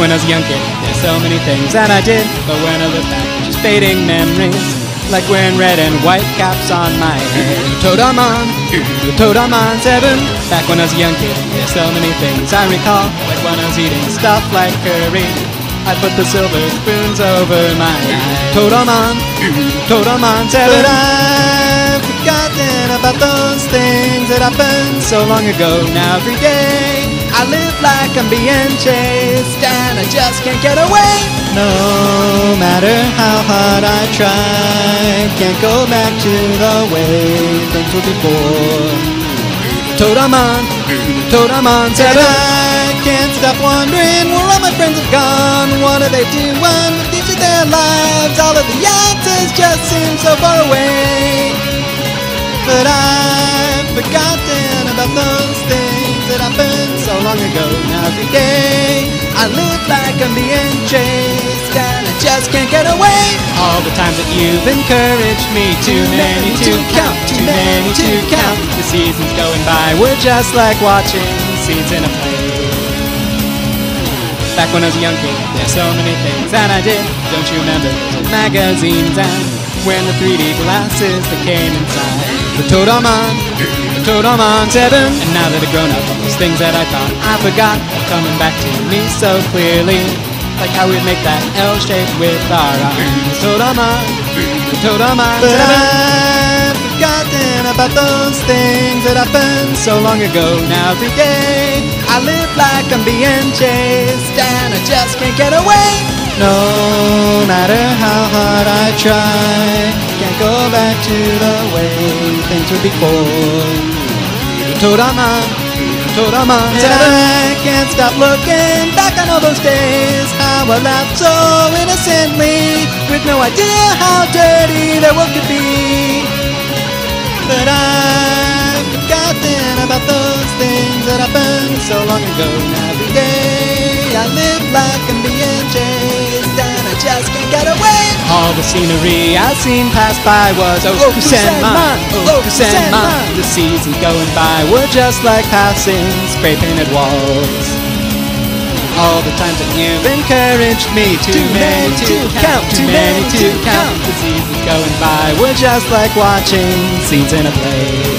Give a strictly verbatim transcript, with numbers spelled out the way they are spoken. When I was a young kid, there's so many things that I did, but when I look back, just fading memories. Like wearing red and white caps on my head. Toadaman, Toadaman seven. Back when I was a young kid, there's so many things I recall. Like when I was eating stuff like curry, I put the silver spoons over my eyes. Toadaman, Toadaman seven. But I've forgotten about those things that happened so long ago. Now every day I live like I'm being chased and I just can't get away. No matter how hard I try, can't go back to the way things were before. Toadaman, Toadaman said I can't stop wondering where all my friends have gone. What are they doing with each of their lives? All of the answers just seem so far away. But I've forgotten about those things that happened so long ago. Now every day I live like I'm being chased and I just can't get away. All the times that you've encouraged me, too many to count, too many to count. The seasons going by were just like watching scenes in a play. Back when I was a young kid, there's so many things that I did. Don't you remember the magazines and wearing the three D glasses that came inside? The Toadaman, the Toadaman seven. And now that I've grown up, those things that I thought I forgot are coming back to me so clearly. Like how we make that L shape with our arms. Toadaman, Toadaman, but I've forgotten about those things that happened so long ago. Now every day I live like I'm being chased and I just can't get away. No matter how hard I try, can't go back to the way things were before. Toadaman, Toadaman, I can't stop looking back on all those days. How I laughed so innocently, with no idea how dirty their world could be. But I've forgotten about those things that happened so long ago. Now every day I live like I'm being chased and I just can't get away. All the scenery I've seen pass by was Okkusenman, Okkusenman. The seasons going by were just like passing spray-painted walls. All the times that you've encouraged me, too, too many, many to count, count, too many, many to count. The seasons going by were just like watching scenes in a play.